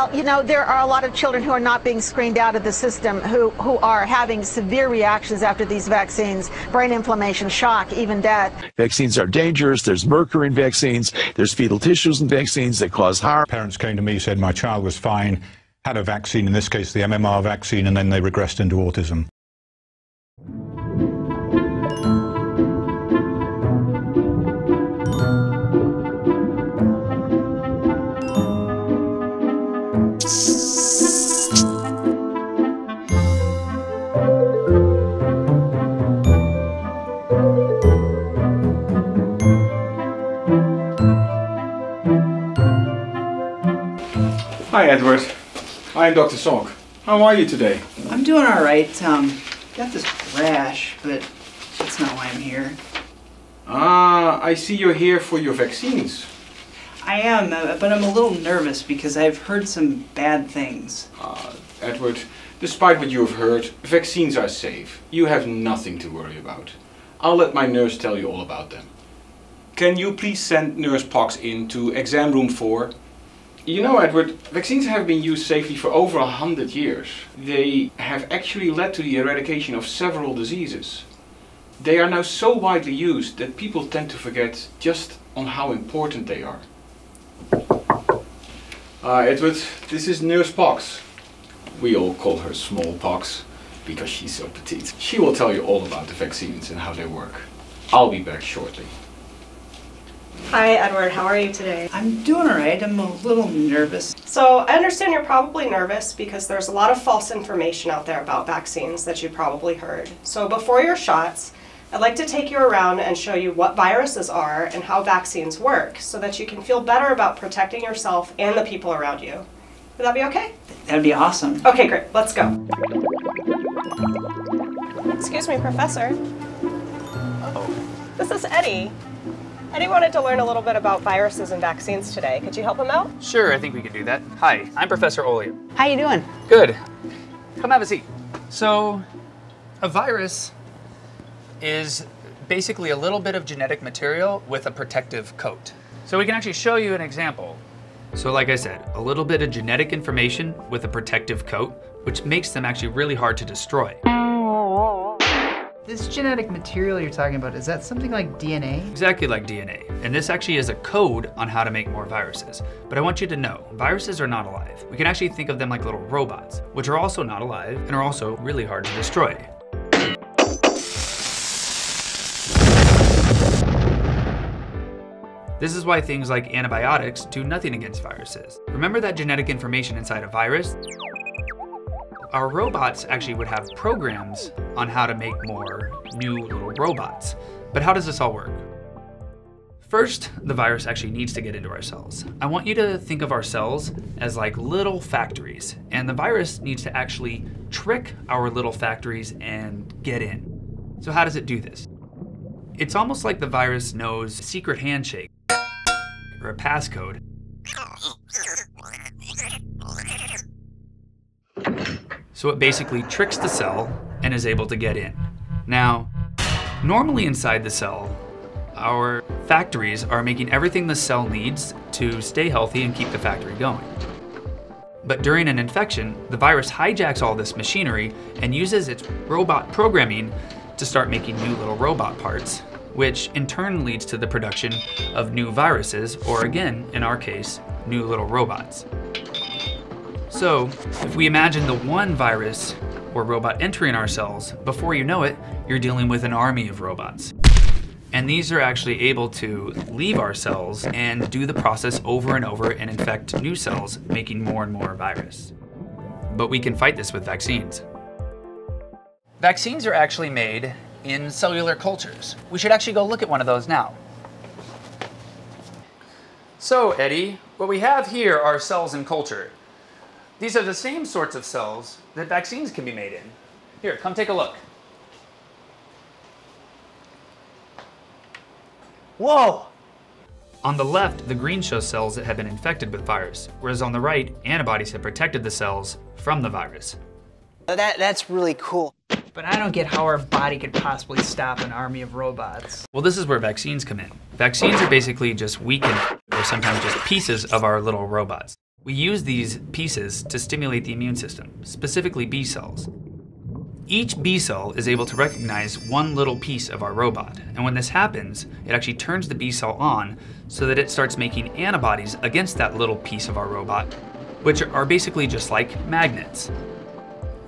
Well, you know, there are a lot of children who are not being screened out of the system who are having severe reactions after these vaccines, brain inflammation, shock, even death. Vaccines are dangerous. There's mercury in vaccines. There's fetal tissues in vaccines that cause harm. Parents came to me, said my child was fine, had a vaccine, in this case the MMR vaccine, and then they regressed into autism. Hi Edward, I am Dr. Salk. How are you today? I'm doing all right. Got this rash, but that's not why I'm here. Ah, I see you're here for your vaccines. I am, but I'm a little nervous because I've heard some bad things. Edward, despite what you have heard, vaccines are safe. You have nothing to worry about. I'll let my nurse tell you all about them. Can you please send Nurse Pox in to exam room 4? You know, Edward, vaccines have been used safely for over 100 years. They have actually led to the eradication of several diseases. They are now so widely used that people tend to forget just on how important they are. Edward, this is Nurse Pox. We all call her Small Pox because she's so petite. She will tell you all about the vaccines and how they work. I'll be back shortly. Hi Edward, how are you today? I'm doing alright, I'm a little nervous. So I understand you're probably nervous because there's a lot of false information out there about vaccines that you probably heard. So before your shots, I'd like to take you around and show you what viruses are and how vaccines work so that you can feel better about protecting yourself and the people around you. Would that be okay? That'd be awesome. Okay, great, let's go. Excuse me, Professor. Oh. This is Eddie. Eddie wanted to learn a little bit about viruses and vaccines today. Could you help him out? Sure, I think we could do that. Hi, I'm Professor Oli. How you doing? Good. Come have a seat. So, a virus is basically a little bit of genetic material with a protective coat. So we can actually show you an example. So like I said, a little bit of genetic information with a protective coat, which makes them actually really hard to destroy. This genetic material you're talking about, is that something like DNA? Exactly like DNA. And this actually is a code on how to make more viruses. But I want you to know, viruses are not alive. We can actually think of them like little robots, which are also not alive and are also really hard to destroy. This is why things like antibiotics do nothing against viruses. Remember that genetic information inside a virus? Our robots actually would have programs on how to make more new little robots. But how does this all work? First, the virus actually needs to get into our cells. I want you to think of our cells as like little factories, and the virus needs to actually trick our little factories and get in. So how does it do this? It's almost like the virus knows a secret handshake or a passcode. So it basically tricks the cell and is able to get in. Now, normally inside the cell, our factories are making everything the cell needs to stay healthy and keep the factory going. But during an infection, the virus hijacks all this machinery and uses its robot programming to start making new little robot parts, which in turn leads to the production of new viruses, or again, in our case, new little robots. So, if we imagine the one virus or robot entering our cells, before you know it, you're dealing with an army of robots. And these are actually able to leave our cells and do the process over and over and infect new cells, making more and more virus. But we can fight this with vaccines. Vaccines are actually made in cellular cultures. We should actually go look at one of those now. So, Eddie, what we have here are cells in culture. These are the same sorts of cells that vaccines can be made in. Here, come take a look. Whoa! On the left, the green shows cells that have been infected with virus, whereas on the right, antibodies have protected the cells from the virus. That's really cool. But I don't get how our body could possibly stop an army of robots. Well, this is where vaccines come in. Vaccines are basically just weakened, or sometimes just pieces of our little robots. We use these pieces to stimulate the immune system, specifically B cells. Each B cell is able to recognize one little piece of our robot, and when this happens, it actually turns the B cell on so that it starts making antibodies against that little piece of our robot, which are basically just like magnets.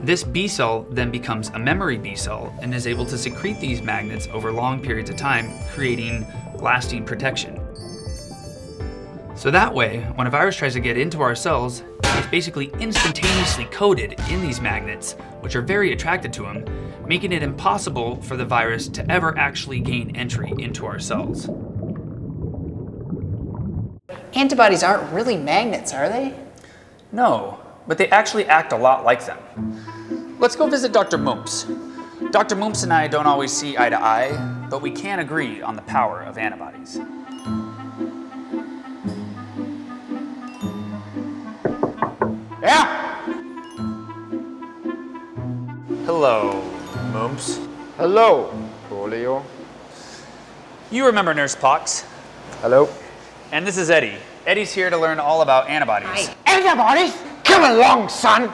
This B cell then becomes a memory B cell and is able to secrete these magnets over long periods of time, creating lasting protection. So that way, when a virus tries to get into our cells, it's basically instantaneously coated in these magnets, which are very attracted to them, making it impossible for the virus to ever actually gain entry into our cells. Antibodies aren't really magnets, are they? No, but they actually act a lot like them. Let's go visit Dr. Mumps. Dr. Mumps and I don't always see eye to eye, but we can agree on the power of antibodies. Yeah! Hello, Mumps. Hello, Olio. You remember Nurse Pox? Hello. And this is Eddie. Eddie's here to learn all about antibodies. Hi. Antibodies? Come along, son!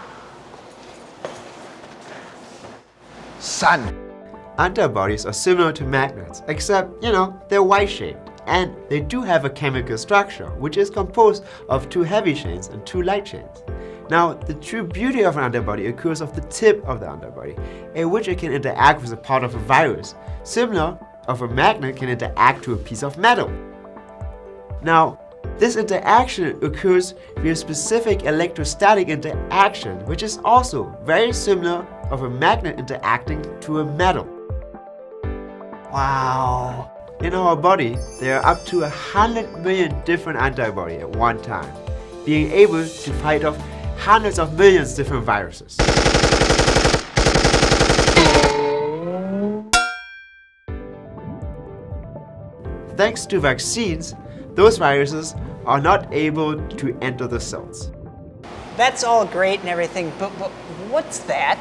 Son. Antibodies are similar to magnets, except, you know, they're Y-shaped. And they do have a chemical structure, which is composed of two heavy chains and two light chains. Now, the true beauty of an antibody occurs at the tip of the antibody, in which it can interact with a part of a virus, similar of a magnet can interact to a piece of metal. Now, this interaction occurs via specific electrostatic interaction, which is also very similar of a magnet interacting to a metal. Wow! In our body, there are up to 100 million different antibodies at one time, being able to fight off hundreds of millions different viruses. Thanks to vaccines, those viruses are not able to enter the cells. That's all great and everything, but what's that?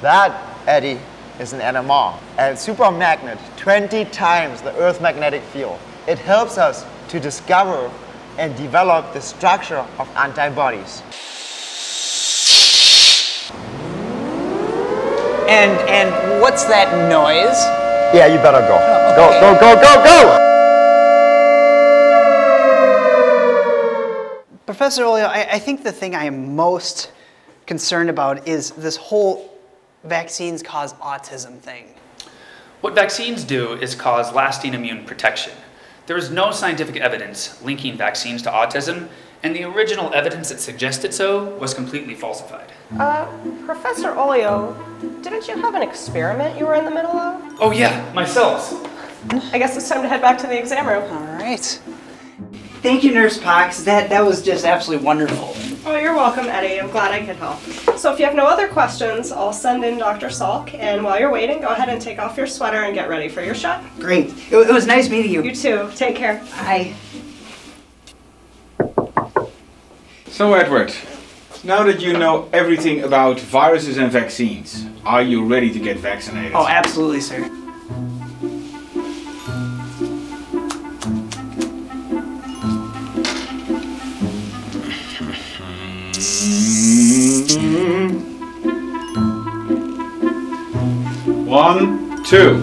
That, Eddie, is an NMR, a supermagnet, 20 times the Earth's magnetic field. It helps us to discover and develop the structure of antibodies. And what's that noise? Yeah, you better go. Oh, okay. Go, go, go, go, go! Professor Oli, I think the thing I am most concerned about is this whole vaccines cause autism thing. What vaccines do is cause lasting immune protection. There is no scientific evidence linking vaccines to autism, and the original evidence that suggested so was completely falsified. Professor Olio, didn't you have an experiment you were in the middle of? Oh yeah, myself. I guess it's time to head back to the exam room. All right. Thank you, Nurse Pox. That was just absolutely wonderful. Oh, you're welcome, Eddie. I'm glad I could help. So if you have no other questions, I'll send in Dr. Salk, and while you're waiting, go ahead and take off your sweater and get ready for your shot. Great. It was nice meeting you. You too. Take care. Bye. So, Edward, now that you know everything about viruses and vaccines, are you ready to get vaccinated? Oh, absolutely, sir. One, two.